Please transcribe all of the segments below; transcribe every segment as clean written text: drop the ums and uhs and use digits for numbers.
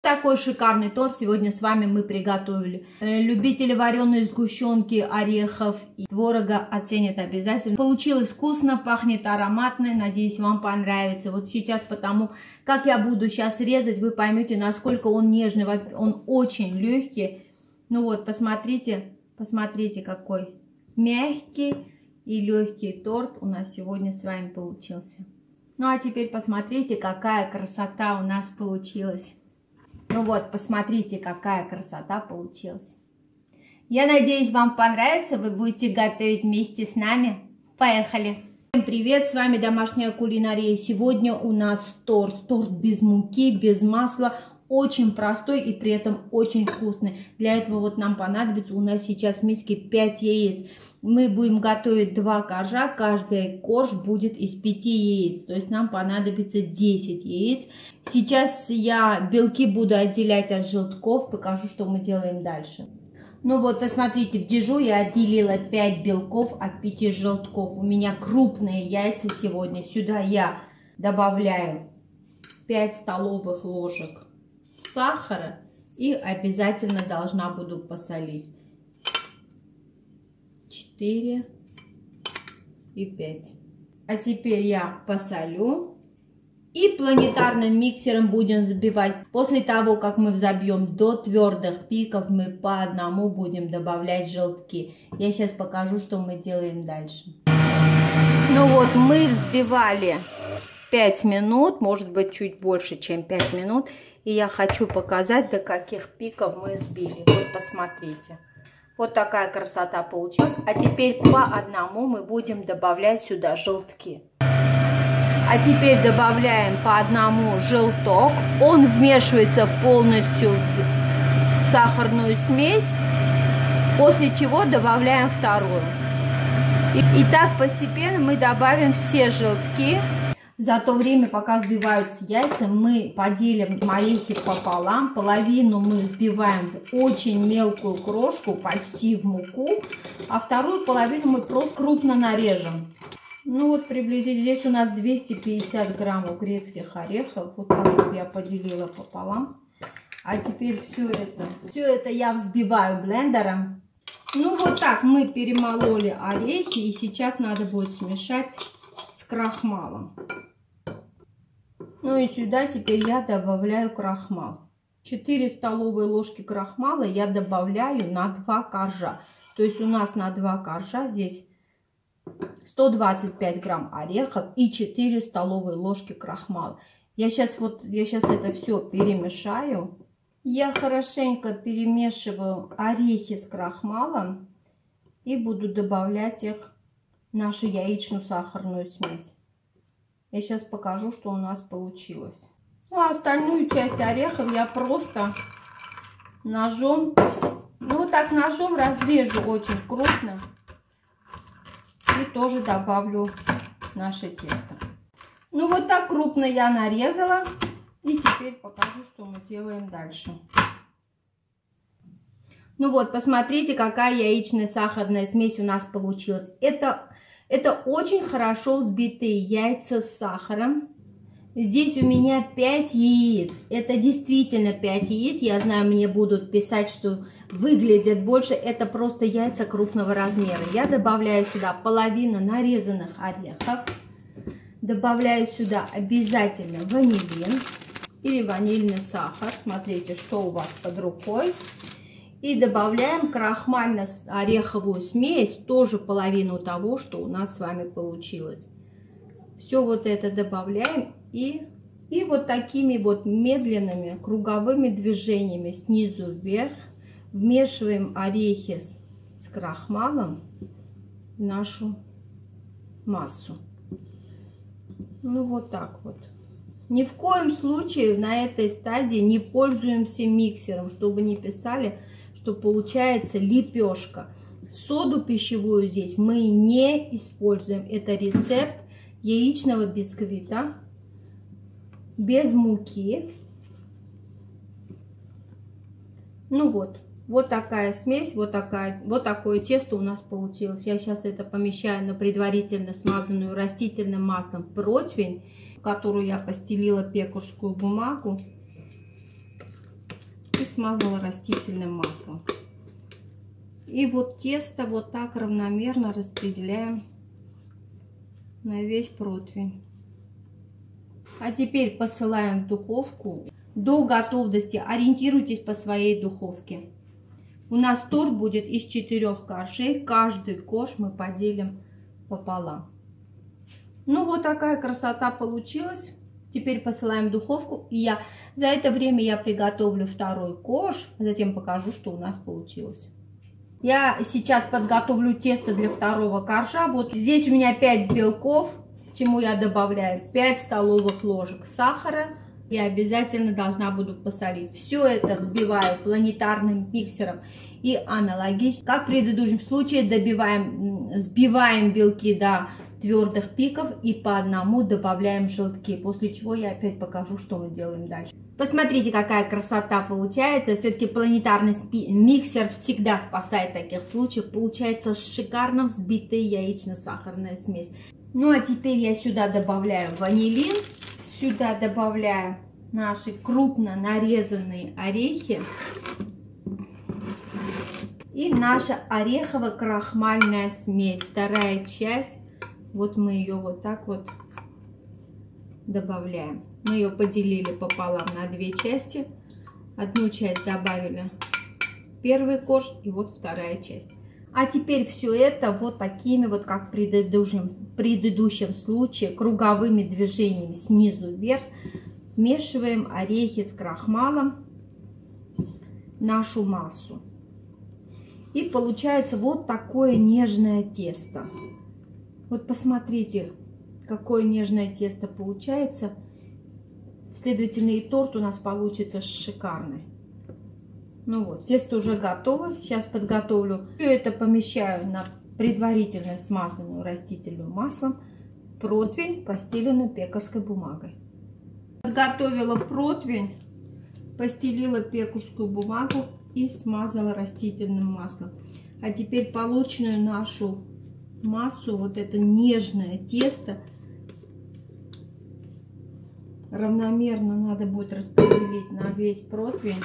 Такой шикарный торт сегодня с вами мы приготовили. Любители вареной сгущенки, орехов и творога оценят обязательно. Получилось вкусно, пахнет ароматно. Надеюсь, вам понравится. Вот сейчас, потому как я буду сейчас резать, вы поймете, насколько он нежный. Он очень легкий. Ну вот, посмотрите, какой мягкий и легкий торт у нас сегодня с вами получился. Ну а теперь посмотрите, какая красота у нас получилась. Ну вот, посмотрите, какая красота получилась. Я надеюсь, вам понравится, вы будете готовить вместе с нами. Поехали! Всем привет, с вами Домашняя Кулинария. Сегодня у нас торт. Торт без муки, без масла. Очень простой и при этом очень вкусный. Для этого вот нам понадобится у нас сейчас в миске 5 яиц. Мы будем готовить 2 коржа. Каждый корж будет из 5 яиц. То есть нам понадобится 10 яиц. Сейчас я белки буду отделять от желтков. Покажу, что мы делаем дальше. Ну вот, посмотрите, в дежу я отделила 5 белков от 5 желтков. У меня крупные яйца сегодня. Сюда я добавляю 5 столовых ложек сахара и обязательно должна буду посолить. 4 и 5. А теперь я посолю и планетарным миксером будем взбивать. После того, как мы взобьем до твердых пиков, мы по одному будем добавлять желтки. Я сейчас покажу, что мы делаем дальше. Ну вот, мы взбивали 5 минут, может быть, чуть больше, чем 5 минут. И я хочу показать, до каких пиков мы сбили. Вот посмотрите. Вот такая красота получилась. А теперь по одному мы будем добавлять сюда желтки. А теперь добавляем по одному желток. Он вмешивается полностью в сахарную смесь. После чего добавляем вторую. И так постепенно мы добавим все желтки. За то время, пока взбиваются яйца, мы поделим орехи пополам. Половину мы взбиваем в очень мелкую крошку, почти в муку. А вторую половину мы просто крупно нарежем. Ну вот приблизительно здесь у нас 250 граммов грецких орехов. Вот так вот я поделила пополам. А теперь все это я взбиваю блендером. Ну вот так мы перемололи орехи. И сейчас надо будет смешать с крахмалом. Ну и сюда теперь я добавляю крахмал. 4 столовые ложки крахмала я добавляю на 2 коржа. То есть у нас на 2 коржа здесь 125 грамм орехов и 4 столовые ложки крахмала. Я сейчас это все перемешаю. Я хорошенько перемешиваю орехи с крахмалом и буду добавлять их в нашу яичную сахарную смесь. Я сейчас покажу, что у нас получилось. Ну, а остальную часть орехов я просто ножом, ножом разрежу очень крупно. И тоже добавлю наше тесто. Ну, вот так крупно я нарезала. И теперь покажу, что мы делаем дальше. Ну вот, посмотрите, какая яичная сахарная смесь у нас получилась. Это очень хорошо взбитые яйца с сахаром. Здесь у меня 5 яиц. Это действительно 5 яиц. Я знаю, мне будут писать, что выглядят больше. Это просто яйца крупного размера. Я добавляю сюда половину нарезанных орехов. Добавляю сюда обязательно ванилин или ванильный сахар. Смотрите, что у вас под рукой. И добавляем крахмально-ореховую смесь, тоже половину того, что у нас с вами получилось. Все вот это добавляем и вот такими вот медленными круговыми движениями снизу вверх вмешиваем орехи с крахмалом в нашу массу. Ну вот так вот. Ни в коем случае на этой стадии не пользуемся миксером, чтобы не писали, что получается лепешка. Соду пищевую здесь мы не используем. Это рецепт яичного бисквита без муки. Ну вот, вот такая смесь, вот такое тесто у нас получилось. Я сейчас это помещаю на предварительно смазанную растительным маслом противень, в которую я постелила пекарскую бумагу. смазала растительным маслом. И вот тесто вот так равномерно распределяем на весь противень. А теперь посылаем в духовку. До готовности ориентируйтесь по своей духовке. У нас торт будет из 4 коржей. Каждый корж мы поделим пополам. Ну вот такая красота получилась. Теперь посылаем в духовку. И за это время я приготовлю второй корж. А затем покажу, что у нас получилось. Я сейчас подготовлю тесто для второго коржа. Вот здесь у меня 5 белков, к чему я добавляю 5 столовых ложек сахара. Я обязательно должна буду посолить. Все это взбиваю планетарным миксером и аналогично, как в предыдущем случае, взбиваем белки до твердых пиков и по одному добавляем желтки. После чего я опять покажу, что мы делаем дальше. Посмотрите, какая красота получается. Все-таки планетарный миксер всегда спасает таких случаев. Получается шикарно взбитая яично-сахарная смесь. Ну а теперь я сюда добавляю ванилин. Сюда добавляю наши крупно нарезанные орехи и наша орехово-крахмальная смесь. Вторая часть, вот мы ее вот так вот добавляем. Мы ее поделили пополам на 2 части. Одну часть добавили первый корж и вот вторая часть. А теперь все это вот такими вот, как в предыдущем случае, круговыми движениями снизу вверх вмешиваем орехи с крахмалом в нашу массу. И получается вот такое нежное тесто. Вот посмотрите, какое нежное тесто получается. Следовательно, и торт у нас получится шикарный. Ну вот, тесто уже готово. Сейчас подготовлю. Все это помещаю на предварительно смазанную растительным маслом противень, постеленную пекарской бумагой. Подготовила противень, постелила пекарскую бумагу и смазала растительным маслом. А теперь полученную нашу массу, вот это нежное тесто, равномерно надо будет распределить на весь противень.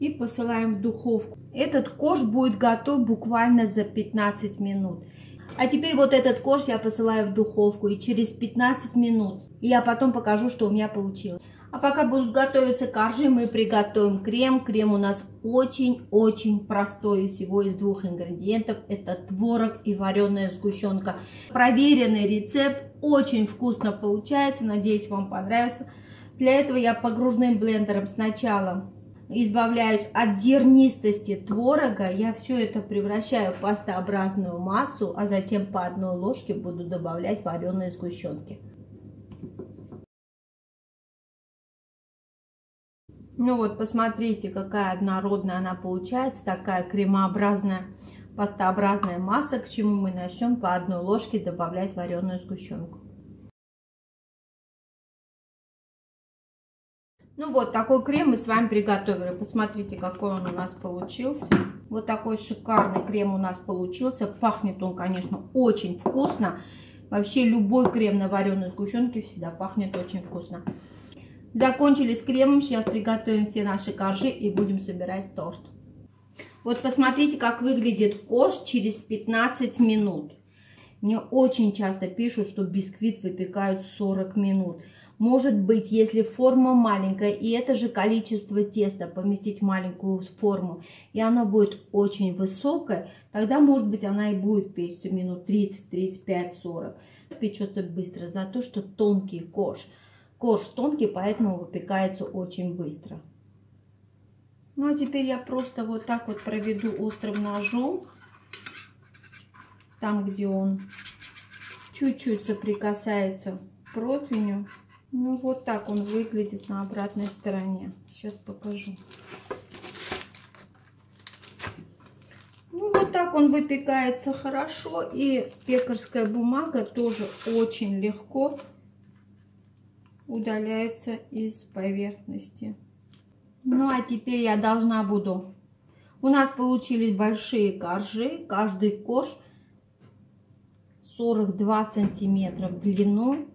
И посылаем в духовку. Этот корж будет готов буквально за 15 минут. А теперь вот этот корж я посылаю в духовку. И через 15 минут я потом покажу, что у меня получилось. А пока будут готовиться коржи, мы приготовим крем. Крем у нас очень-очень простой. Всего из 2 ингредиентов. Это творог и вареная сгущенка. Проверенный рецепт. Очень вкусно получается. Надеюсь, вам понравится. Для этого я погружным блендером сначала избавляюсь от зернистости творога, я все это превращаю в пастообразную массу, а затем по 1 ложке буду добавлять вареные сгущенки. Ну вот, посмотрите, какая однородная она получается, такая кремообразная, пастообразная масса, к чему мы начнем по 1 ложке добавлять вареную сгущенку. Ну вот, такой крем мы с вами приготовили. Посмотрите, какой он у нас получился. Вот такой шикарный крем у нас получился. Пахнет он, конечно, очень вкусно. Вообще, любой крем на вареной сгущенке всегда пахнет очень вкусно. Закончили с кремом. Сейчас приготовим все наши коржи и будем собирать торт. Вот посмотрите, как выглядит корж через 15 минут. Мне очень часто пишут, что бисквит выпекают 40 минут. Может быть, если форма маленькая, и это же количество теста поместить в маленькую форму, и она будет очень высокая, тогда, может быть, она и будет печься минут 30, 35, 40. Печется быстро, за то, что тонкий корж. Корж тонкий, поэтому выпекается очень быстро. Ну, а теперь я просто вот так вот проведу острым ножом, там, где он чуть-чуть соприкасается к противню. Ну, вот так он выглядит на обратной стороне. Сейчас покажу. Ну, вот так он выпекается хорошо. И пекарская бумага тоже очень легко удаляется из поверхности. Ну, а теперь я должна буду... У нас получились большие коржи. Каждый корж 42 сантиметра в длину.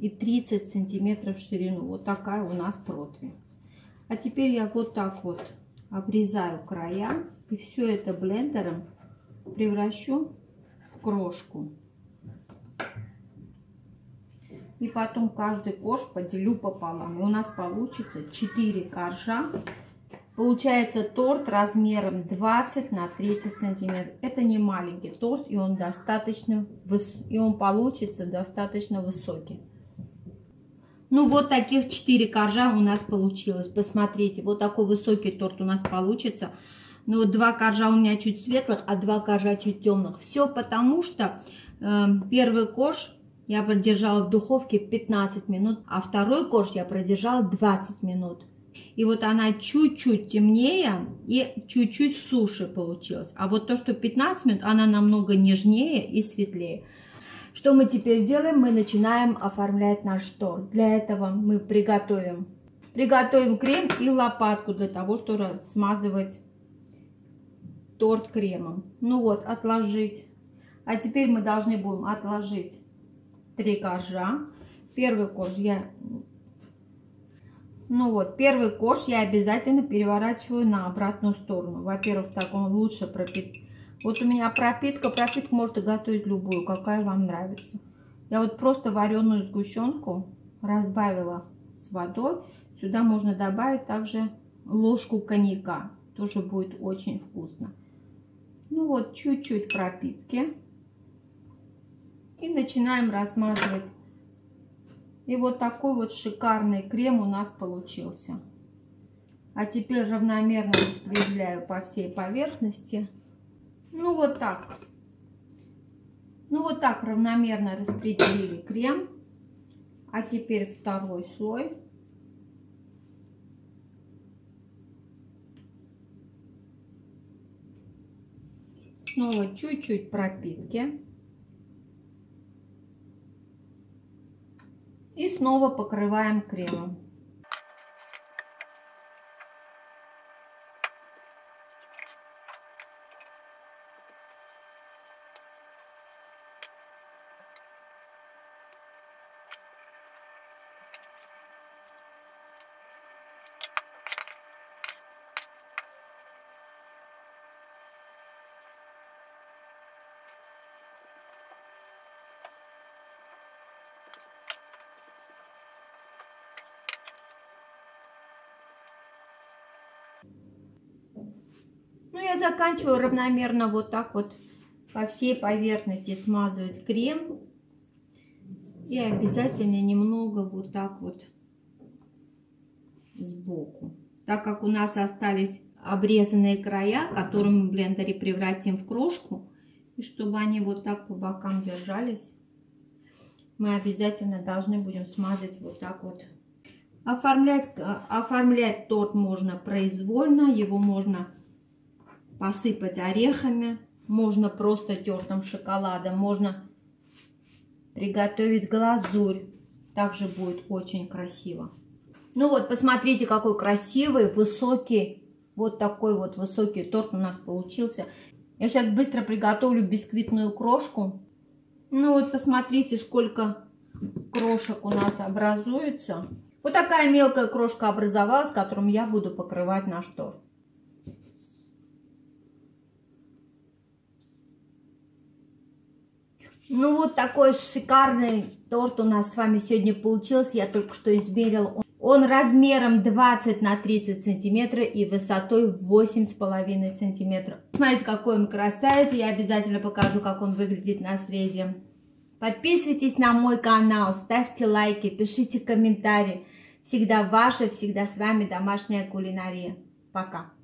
и 30 сантиметров в ширину. Вот такая у нас противень. А теперь я вот так вот обрезаю края и все это блендером превращу в крошку. И потом каждый корж поделю пополам. И у нас получится 4 коржа. Получается торт размером 20 на 30 сантиметров. Это не маленький торт, и он достаточно получится достаточно высокий. Ну вот таких 4 коржа у нас получилось. Посмотрите, вот такой высокий торт у нас получится. Но 2 коржа у меня чуть светлых, а 2 коржа чуть темных. Все потому, что первый корж я продержала в духовке 15 минут, а второй корж я продержала 20 минут. И вот она чуть-чуть темнее и чуть-чуть суше получилась. А вот то, что 15 минут, она намного нежнее и светлее. Что мы теперь делаем? Мы начинаем оформлять наш торт. Для этого мы приготовим крем и лопатку для того, чтобы смазывать торт кремом. Ну вот, отложить. А теперь мы должны будем отложить 3 коржа. Первый корж я обязательно переворачиваю на обратную сторону. Во-первых, так он лучше пропитает. Вот у меня пропитку можно готовить любую, какая вам нравится. Я вот просто вареную сгущенку разбавила с водой. Сюда можно добавить также ложку коньяка. Тоже будет очень вкусно. Ну вот, чуть-чуть пропитки. И начинаем размазывать. И вот такой вот шикарный крем у нас получился. А теперь равномерно распределяю по всей поверхности. Ну вот так. Ну вот так равномерно распределили крем. А теперь второй слой. Снова чуть-чуть пропитки. И снова покрываем кремом. Ну, я заканчиваю равномерно вот так вот по всей поверхности смазывать крем. И обязательно немного вот так вот сбоку. Так как у нас остались обрезанные края, которые мы в блендере превратим в крошку. И чтобы они вот так по бокам держались, мы обязательно должны будем смазать вот так вот. Оформлять торт можно произвольно, его можно посыпать орехами, можно просто тертым шоколадом, можно приготовить глазурь. Также будет очень красиво. Ну вот, посмотрите, какой красивый, высокий, вот такой вот высокий торт у нас получился. Я сейчас быстро приготовлю бисквитную крошку. Ну вот, посмотрите, сколько крошек у нас образуется. Вот такая мелкая крошка образовалась, которым я буду покрывать наш торт. Ну вот такой шикарный торт у нас с вами сегодня получился. Я только что измерила. Он размером 20 на 30 сантиметров и высотой 8,5 сантиметров. Смотрите, какой он красавец. Я обязательно покажу, как он выглядит на срезе. Подписывайтесь на мой канал, ставьте лайки, пишите комментарии. Всегда ваша, всегда с вами Домашняя кулинария. Пока!